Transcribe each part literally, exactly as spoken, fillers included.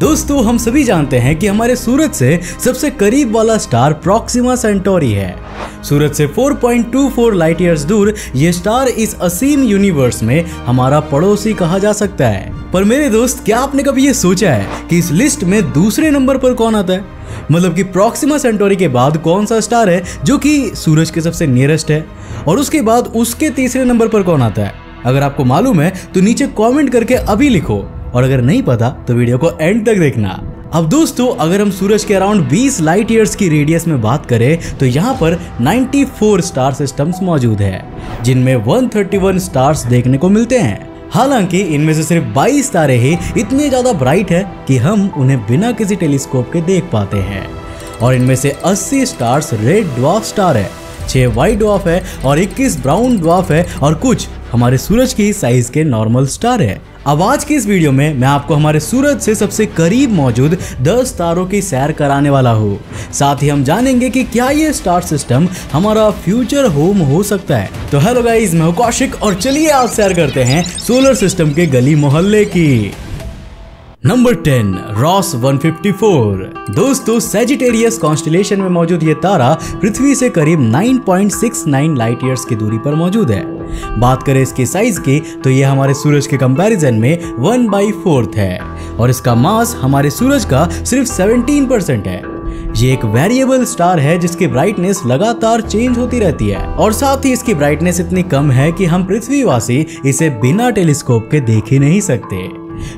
दोस्तों हम सभी जानते हैं कि हमारे सूरज से सबसे करीब वाला स्टार प्रॉक्सिमा सेंटोरी है। सूरज से चार पॉइंट दो चार लाइट ईयर्स दूर ये स्टार इस असीम यूनिवर्स में हमारा पड़ोसी कहा जा सकता है। पर मेरे दोस्त, क्या आपने कभी ये सोचा है कि इस लिस्ट में दूसरे नंबर पर कौन आता है? मतलब कि प्रॉक्सिमा सेंटोरी के बाद कौन सा स्टार है जो कि सूरज के सबसे नियरेस्ट है, और उसके बाद उसके तीसरे नंबर पर कौन आता है? अगर आपको मालूम है तो नीचे कमेंट करके अभी लिखो, और अगर नहीं पता तो वीडियो को एंड तक देखना। अब दोस्तों अगर हम सूरज के अराउंड बीस लाइट ईयर्स की रेडियस में बात करें तो यहाँ पर चौरानवे स्टार सिस्टम्स मौजूद हैं, जिनमें एक सौ इकतीस स्टार्स देखने को मिलते हैं। हालांकि इनमें से सिर्फ बाईस तारे ही इतने ज्यादा ब्राइट है कि हम उन्हें बिना किसी टेलीस्कोप के देख पाते हैं, और इनमें से अस्सी स्टार्स रेड ड्वार्फ स्टार है, छह व्हाइट ड्वार्फ है और इक्कीस ब्राउन ड्वार्फ है, और कुछ हमारे सूरज की साइज के नॉर्मल स्टार है। अब आज के इस वीडियो में मैं आपको हमारे सूरज से सबसे करीब मौजूद दस तारों की सैर कराने वाला हूँ। साथ ही हम जानेंगे कि क्या ये स्टार सिस्टम हमारा फ्यूचर होम हो सकता है। तो हेलो गाइस, मैं हूं कौशिक और चलिए आज सैर करते हैं सोलर सिस्टम के गली मोहल्ले की। नंबर टेन, रॉस एक सौ चौवन। दोस्तों सैजिटेरियस कॉन्स्टिलेशन में मौजूद ये तारा पृथ्वी से करीब नौ पॉइंट छह नौ लाइट ईयर्स की दूरी पर मौजूद है। बात करें इसके साइज की तो ये हमारे सूरज के कंपैरिजन में वन बाई फोर्थ है, और इसका मास हमारे सूरज का सिर्फ सत्रह परसेंट है। ये एक वेरिएबल स्टार है जिसकी ब्राइटनेस लगातार चेंज होती रहती है, और साथ ही इसकी ब्राइटनेस इतनी कम है कि हम पृथ्वीवासी इसे बिना टेलीस्कोप के देख ही नहीं सकते।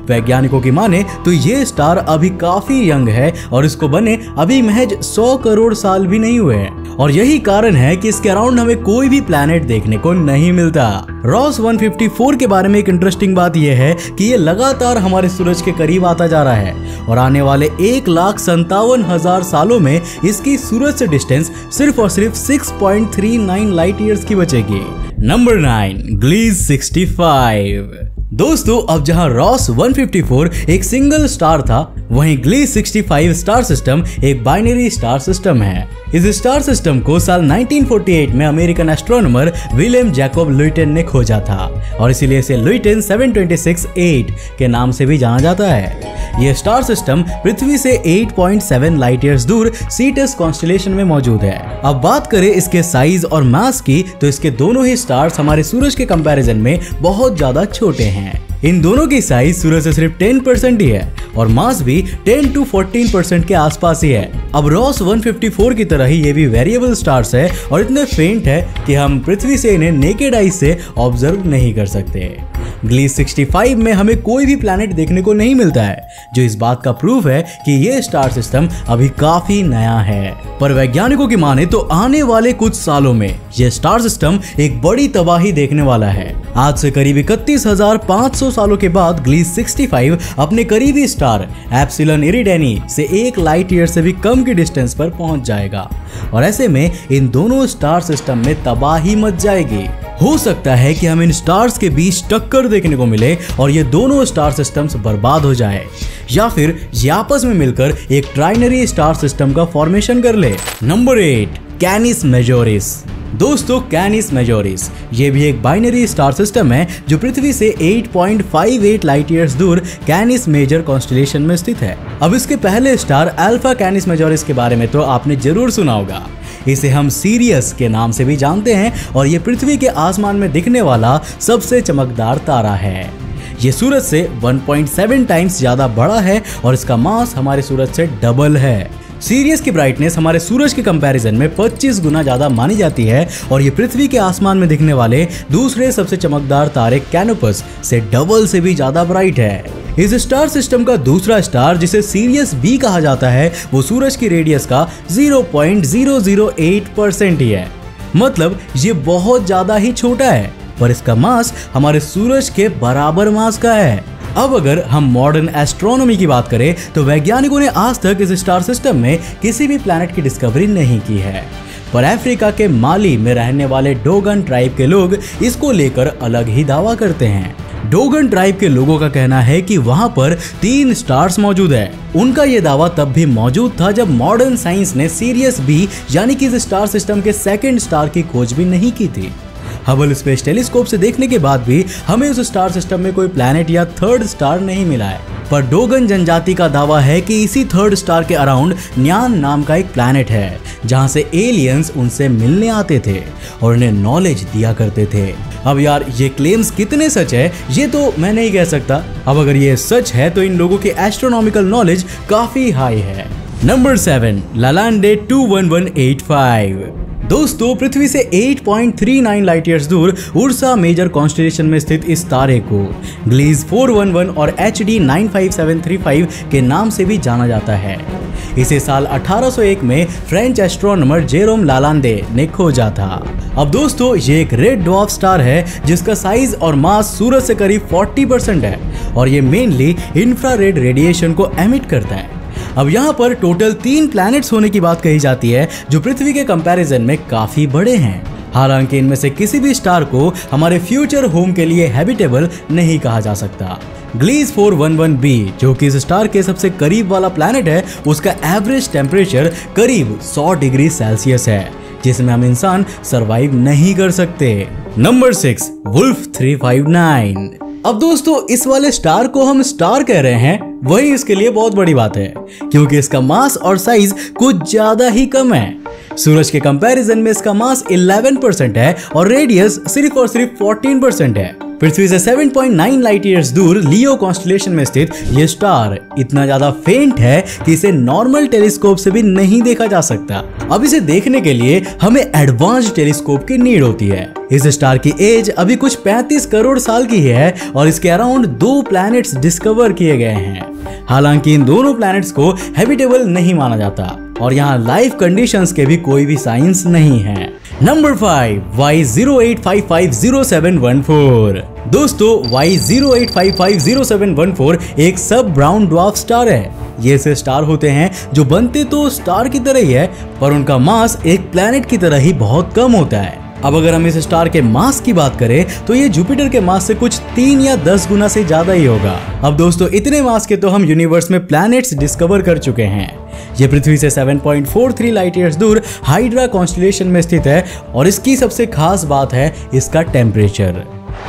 वैज्ञानिकों की माने तो ये स्टार अभी काफी यंग है और इसको बने अभी महज सौ करोड़ साल भी नहीं हुए हैं, और यही कारण है कि इसके अराउंड हमें कोई भी प्लैनेट देखने को नहीं मिलता। रॉस एक सौ चौवन के बारे में एक इंटरेस्टिंग बात यह है कि ये लगातार हमारे सूरज के करीब आता जा रहा है, और आने वाले एक लाख संतावन हजार सालों में इसकी सूरज से डिस्टेंस सिर्फ और सिर्फ six point three nine light years की बचेगी। Number nine, Gliese sixty five. दोस्तों अब जहां रॉस एक सौ चौवन एक सिंगल स्टार था, वहीं Gliese sixty five star system एक बाइनरी स्टार सिस्टम है। इस स्टार सिस्टम को साल उन्नीस सौ अड़तालीस में American astronomer William Jacob Luyten ने खोजा था, और इसीलिए इसे Luyten seven two two six eight के नाम से भी जाना जाता है। यह स्टार सिस्टम पृथ्वी से आठ पॉइंट सात लाइट ईयर्स दूर सीटस कॉन्स्टिलेशन में मौजूद है। अब बात करें इसके साइज और मास की तो इसके दोनों ही स्टार्स हमारे सूरज के कंपैरिजन में बहुत ज्यादा छोटे हैं। इन दोनों की साइज सूरज से सिर्फ दस परसेंट ही है, और मास भी दस टू चौदह परसेंट के आसपास ही है। अब रॉस एक सौ चौवन की तरह ही ये भी वेरिएबल स्टार्स है, और इतने फेंट है कि हम पृथ्वी से इन्हें नेकेड आई से ऑब्जर्व नहीं कर सकते। ग्लीज़ सिक्सटी फाइव में हमें कोई भी प्लैनेट देखने को नहीं मिलता है, जो इस बात का प्रूफ है कि ये स्टार सिस्टम अभी काफी नया है। पर वैज्ञानिकों की माने तो आने वाले कुछ सालों में ये स्टार सिस्टम एक बड़ी तबाही देखने वाला है। आज से करीब इकतीस हजार पाँच सौ सालों के बाद ग्लीज़ सिक्सटी फाइव अपने करीबी स्टार एप्सिलॉन इरिडेनी से एक लाइट ईयर से भी कम की डिस्टेंस पर पहुंच जाएगा, और ऐसे में इन दोनों स्टार सिस्टम में तबाही मच जाएगी। हो सकता है कि हम इन स्टार्स के बीच टक्कर देखने को मिले और ये दोनों स्टार सिस्टम्स बर्बाद हो जाए, या फिर ये आपस में मिलकर एक ट्राइनरी स्टार सिस्टम का फॉर्मेशन कर ले। Number eight, Canis Majoris. दोस्तों कैनिस मेजोरिस ये भी एक बाइनरी स्टार सिस्टम है जो पृथ्वी से आठ पॉइंट पाँच आठ लाइट ईयर्स दूर कैनिस मेजर कॉन्स्टिलेशन में स्थित है। अब इसके पहले स्टार अल्फा कैनिस मेजोरिस के बारे में तो आपने जरूर सुना होगा। इसे हम सीरियस के नाम से भी जानते हैं, और ये पृथ्वी के आसमान में दिखने वाला सबसे चमकदार तारा है। ये सूरज से एक पॉइंट सात टाइम्स ज़्यादा बड़ा है, और इसका मास हमारे सूरज से डबल है। सीरियस की ब्राइटनेस हमारे सूरज के कंपैरिजन में पच्चीस गुना ज़्यादा मानी जाती है, और ये पृथ्वी के आसमान में दिखने वाले दूसरे सबसे चमकदार तारे कैनोपस से डबल से भी ज़्यादा ब्राइट है। इस स्टार सिस्टम का दूसरा स्टार जिसे सीरियस बी कहा जाता है, वो सूरज की रेडियस का zero point zero zero eight percent ही है। मतलब ये बहुत ज़्यादा ही छोटा है, पर इसका मास हमारे सूरज के बराबर मास का है। अब अगर हम मॉडर्न एस्ट्रोनॉमी की बात करें तो वैज्ञानिकों ने आज तक इस स्टार सिस्टम में किसी भी प्लैनेट की डिस्कवरी नहीं की है, पर अफ्रीका के माली में रहने वाले डोगन ट्राइब के लोग इसको लेकर अलग ही दावा करते हैं। डोगन ट्राइब के लोगों का कहना है कि वहां पर तीन स्टार्स मौजूद है। उनका ये दावा तब भी मौजूद था जब मॉडर्न साइंस ने सीरियस बी यानी कि इस स्टार सिस्टम के सेकंड स्टार की खोज भी नहीं की थी, हबल स्पेस टेलीस्कोप से देखने के बाद भी हमें उस स्टार सिस्टम में कोई प्लैनेट या थर्ड स्टार नहीं मिला है। पर डोगन जनजाति का दावा है कि इसी थर्ड स्टार के अराउंड न्यान नाम का एक प्लैनेट है, जहां से एलियंस उनसे मिलने आते थे और उन्हें नॉलेज दिया करते थे। अब यार ये क्लेम्स कितने सच है ये तो मैं नहीं कह सकता। अब अगर ये सच है तो इन लोगों की एस्ट्रोनॉमिकल नॉलेज काफी हाई है। Number seven, Lalande two one one eight five. दोस्तों, पृथ्वी से आठ पॉइंट तीन नौ लाइट ईयर्स दूर उर्सा मेजर कॉन्स्टेलेशन में स्थित इस तारे को ग्लीज़ चार सौ ग्यारह और H D nine five seven three five के नाम से भी जाना जाता है। इसे साल अठारह सौ एक में फ्रेंच एस्ट्रोनॉमर जेरोम लालांडे ने खोजा था। अब दोस्तों, ये एक रेड ड्वार्फ स्टार है जिसका साइज और मास सूरज से करीब चालीस परसेंट है और ये मेनली इंफ्रारेड रेडिएशन को एमिट करता है। अब यहाँ पर टोटल तीन प्लैनेट्स होने की बात कही जाती है जो पृथ्वी के कंपैरिजन में काफी बड़े हैं। हालांकि इनमें से किसी भी स्टार को हमारे फ्यूचर होम के लिए हैबिटेबल नहीं कहा जा सकता। ग्लीज़ चार सौ ग्यारह बी जो कि इस स्टार के सबसे करीब वाला प्लैनेट है, उसका एवरेज टेम्परेचर करीब सौ डिग्री सेल्सियस है, जिसमें हम इंसान सर्वाइव नहीं कर सकते। Number six, wolf three five nine. अब दोस्तों, इस वाले स्टार को हम स्टार कह रहे हैं, वही इसके लिए बहुत बड़ी बात है क्योंकि इसका मास और साइज कुछ ज्यादा ही कम है। सूरज के कंपैरिजन में इसका मास ग्यारह परसेंट है और रेडियस सिर्फ और सिर्फ चौदह परसेंट है। पृथ्वी से सात पॉइंट नौ लाइट ईयर्स दूर लियो कॉन्स्टेलेशन में स्थित ये स्टार इतना ज्यादा फेंट है कि इसे नॉर्मल टेलीस्कोप से भी नहीं देखा जा सकता। अब इसे देखने के लिए हमें एडवांस टेलीस्कोप की नीड होती है। इस स्टार की एज अभी कुछ पैंतीस करोड़ साल की है और इसके अराउंड दो प्लैनेट्स डिस्कवर किए गए हैं। हालांकि इन दोनों प्लैनेट्स को हैबिटेबल नहीं माना जाता और यहाँ लाइफ कंडीशंस के भी कोई भी साइंस नहीं है। Number five, Y zero eight five five zero seven one four. दोस्तों, Y zero eight five five zero seven one four एक सब ब्राउन ड्वार्फ स्टार है। ये ऐसे स्टार होते हैं जो बनते तो स्टार की तरह ही है पर उनका मास एक प्लैनेट की तरह ही बहुत कम होता है। अब अगर हम इस स्टार के मास की बात करें तो ये जुपिटर के मास से कुछ तीन या दस गुना से ज्यादा ही होगा। अब दोस्तों, इतने मास के तो हम यूनिवर्स में प्लैनेट्स डिस्कवर कर चुके हैं। ये पृथ्वी से सात पॉइंट चार तीन लाइट ईयर्स दूर हाइड्रा कॉन्स्टेलेशन में स्थित है और इसकी सबसे खास बात है इसका टेम्परेचर।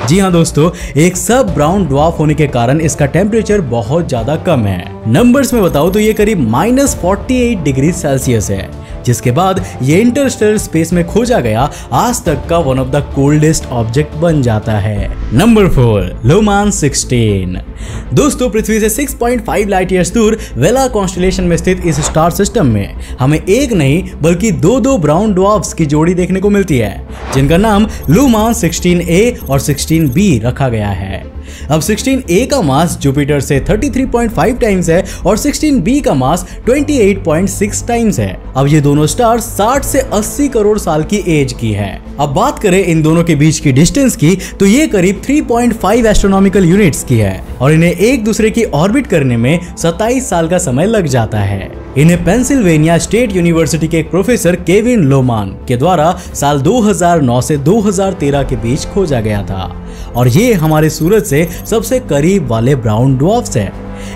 जी हाँ दोस्तों, एक सब ब्राउन ड्वार्फ होने के कारण इसका टेम्परेचर बहुत ज्यादा कम है। नंबर्स में बताओ तो ये करीब माइनस अड़तालीस डिग्री सेल्सियस है, जिसके बाद ये इंटरस्टेलर स्पेस में खोजा गया आज तक का one of the coldest object बन जाता है। नंबर फोर, लुहमान सोलह। दोस्तों, पृथ्वी से छह पॉइंट पाँच लाइट ईयर्स दूर वेला कॉन्स्टेलेशन में स्थित इस स्टार सिस्टम में हमें एक नहीं बल्कि दो दो ब्राउन ड्वार्फ्स की जोड़ी देखने को मिलती है, जिनका नाम लुहमान सोलह ए और सोलह बी रखा गया है। अब सोलह ए का मास जुपिटर से तैंतीस पॉइंट पाँच टाइम्स है और सोलह बी का मास अट्ठाईस पॉइंट छह टाइम्स है। अब ये दोनों स्टार साठ से अस्सी करोड़ साल की एज की है। अब बात करें इन दोनों के बीच की डिस्टेंस की तो ये करीब तीन पॉइंट पाँच एस्ट्रोनॉमिकल यूनिट्स की है और इन्हें एक दूसरे की ऑर्बिट करने में सत्ताईस साल का समय लग जाता है। इन्हें पेंसिल्वेनिया स्टेट यूनिवर्सिटी के एक प्रोफेसर केविन लुहमान के द्वारा साल दो हज़ार नौ से दो हज़ार तेरह के बीच खोजा गया था और ये हमारे सूरज से सबसे करीब वाले ब्राउन ड्वार्फ्स हैं।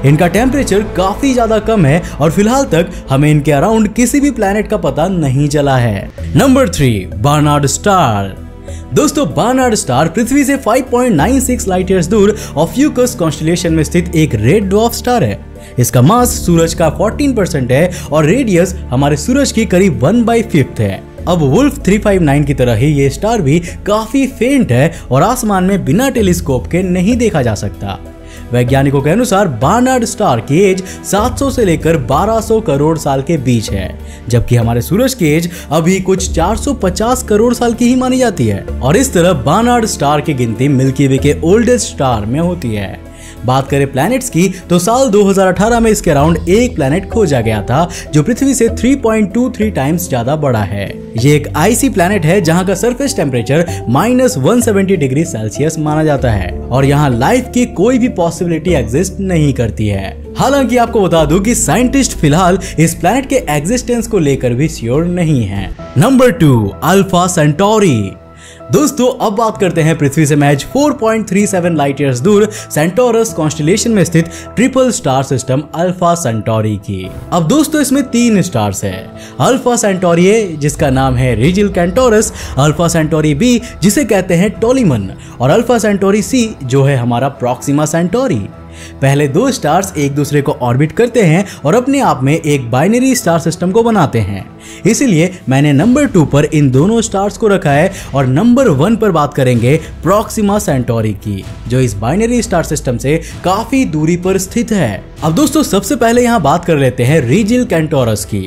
इनका टेम्परेचर काफी ज्यादा कम है और फिलहाल तक हमें इनके अराउंड किसी भी प्लैनेट का पता नहीं चला है। Number three, Barnard star. दोस्तों, बर्नार्ड स्टार पृथ्वी से पाँच पॉइंट नौ छह लाइट ईयर्स दूर ऑफ्यूकस कॉन्स्टेलेशन में स्थित एक रेड ड्वार्फ स्टार है। इसका मास सूरज का चौदह परसेंट है और रेडियस हमारे सूरज की करीब वन बाय फिफ्थ है। अब वुल्फ तीन सौ उनसठ की तरह ही ये स्टार भी काफी फेंट है और आसमान में बिना टेलीस्कोप के नहीं देखा जा सकता। वैज्ञानिकों के अनुसार बर्नार्ड स्टार की एज सात सौ से लेकर बारह सौ करोड़ साल के बीच है, जबकि हमारे सूरज की एज अभी कुछ चार सौ पचास करोड़ साल की ही मानी जाती है और इस तरह बर्नार्ड स्टार की गिनती मिल्की वे के ओल्डेस्ट स्टार में होती है। बात करें प्लैनेट्स की तो साल दो हज़ार अठारह में इसके अराउंड एक प्लैनेट खोजा गया था जो पृथ्वी से तीन पॉइंट दो तीन टाइम्स ज्यादा बड़ा है। ये एक आइसी प्लैनेट है जहां का सरफेस टेम्परेचर माइनस एक सौ सत्तर डिग्री सेल्सियस माना जाता है और यहां लाइफ की कोई भी पॉसिबिलिटी एग्जिस्ट नहीं करती है। हालांकि आपको बता दूं कि साइंटिस्ट फिलहाल इस प्लैनेट के एग्जिस्टेंस को लेकर भी श्योर नहीं है। Number two, Alpha Centauri. दोस्तों अब बात करते हैं पृथ्वी से महज चार पॉइंट तीन सात लाइट ईयर्स दूर सेंटोरस कॉन्स्टेलेशन में स्थित triple star system alpha Centauri की। अब दोस्तों इसमें तीन स्टार्स हैं, अल्फा सेंटोरी जिसका नाम है Rigil Kentaurus, alpha Centauri B जिसे कहते हैं टोलीमन और अल्फा सेंटोरी सी जो है हमारा प्रॉक्सिमा सेंटोरी। पहले दो स्टार्स एक दूसरे को ऑर्बिट करते हैं और अपने आप में एक बाइनरी स्टार सिस्टम को बनाते हैं, इसीलिए मैंने नंबर टू पर इन दोनों स्टार्स को रखा है और नंबर वन पर बात करेंगे प्रॉक्सिमा सेंटोरी की, जो इस बाइनरी स्टार सिस्टम से काफी दूरी पर स्थित है। अब दोस्तों सबसे पहले यहाँ बात कर लेते हैं रिजिल केंटोरस की।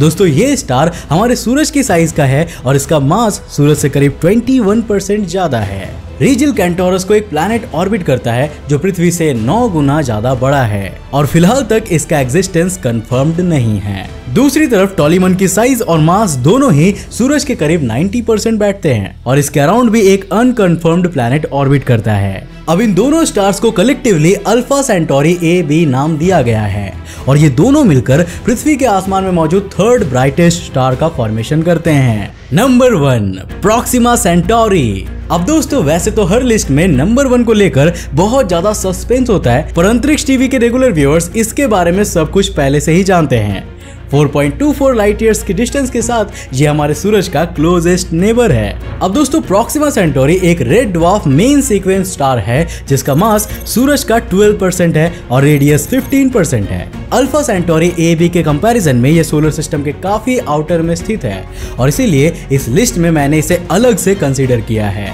दोस्तों ये स्टार हमारे सूरज की साइज का है और इसका मास सूरज से करीब ट्वेंटी वन परसेंट ज्यादा है। रिजिल केंटोरस को एक प्लैनेट ऑर्बिट करता है जो पृथ्वी से नौ गुना ज्यादा बड़ा है और फिलहाल तक इसका एग्जिस्टेंस कंफर्म्ड नहीं है। दूसरी तरफ टोलीमन की साइज और मास दोनों ही सूरज के करीब नब्बे परसेंट बैठते हैं और इसके अराउंड भी एक अनकंफर्म्ड प्लैनेट ऑर्बिट करता है। अब इन दोनों स्टार्स को collectively Alpha Centauri A B नाम दिया गया है और ये दोनों मिलकर पृथ्वी के आसमान में मौजूद थर्ड ब्राइटेस्ट स्टार का फॉर्मेशन करते हैं। Number one, Proxima Centauri. अब दोस्तों वैसे तो हर लिस्ट में नंबर वन को लेकर बहुत ज्यादा सस्पेंस होता है, पर अंतरिक्ष टीवी के रेगुलर व्यूअर्स इसके बारे में सब कुछ पहले से ही जानते हैं। चार पॉइंट दो चार लाइट ईयर्स की डिस्टेंस के साथ ये हमारे सूरज का क्लोजेस्ट नेबर है। अब दोस्तों प्रॉक्सिमा सेंटोरी एक red dwarf main sequence star है जिसका मास सूरज का बारह परसेंट है और रेडियस पंद्रह परसेंट है। अल्फा सेंटोरी ए बी के कंपैरिजन में ये सोलर सिस्टम के काफी आउटर में स्थित है और इसीलिए इस लिस्ट में मैंने इसे अलग से कंसिडर किया है।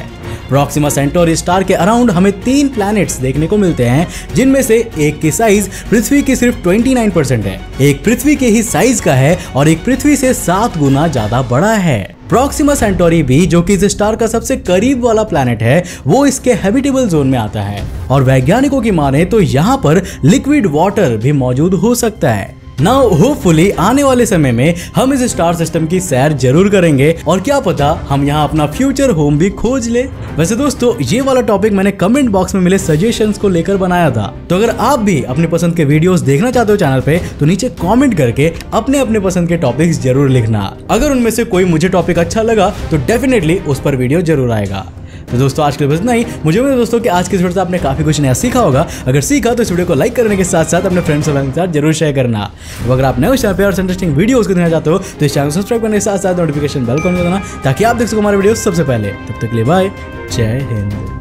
प्रॉक्सिमा सेंटोरी स्टार के अराउंड हमें तीन प्लैनेट्स देखने को मिलते हैं, जिनमें से एक की साइज पृथ्वी की सिर्फ उनतीस परसेंट है, एक पृथ्वी के ही साइज का है और एक पृथ्वी से सात गुना ज्यादा बड़ा है। प्रॉक्सिमा सेंटोरी बी जो कि इस स्टार का सबसे करीब वाला प्लैनेट है, वो इसके हैबिटेबल जोन में आता है और वैज्ञानिकों की माने तो यहाँ पर लिक्विड वाटर भी मौजूद हो सकता है। नाउ होपफुली आने वाले समय में हम इस स्टार सिस्टम की सैर जरूर करेंगे और क्या पता हम यहाँ अपना फ्यूचर होम भी खोज ले। वैसे दोस्तों ये वाला टॉपिक मैंने कमेंट बॉक्स में मिले सजेशंस को लेकर बनाया था, तो अगर आप भी अपने पसंद के वीडियोस देखना चाहते हो चैनल पे तो नीचे कमेंट करके अपने अपने पसंद के टॉपिक्स जरूर लिखना। अगर उनमें से कोई मुझे टॉपिक अच्छा लगा तो डेफिनेटली उस पर वीडियो जरूर आएगा। तो दोस्तों आज के लिए बस इतना ही। मुझे उम्मीद है दोस्तों कि आज के इस वीडियो से आपने काफी कुछ नया सीखा होगा। अगर सीखा तो इस वीडियो को लाइक करने के साथ साथ अपने फ्रेंड्स और साथ जरूर शेयर करना। तो अगर आप नए चैनल पे और इंटरेस्टिंग वीडियोस को देखना चाहते हो तो इस चैनल को सब्सक्राइब करने के साथ साथ नोटिफिकेशन बेल को दबाना ताकि आप देख सको हमारे वीडियो सबसे पहले। तब तक के लिए बाय, जय हिंद।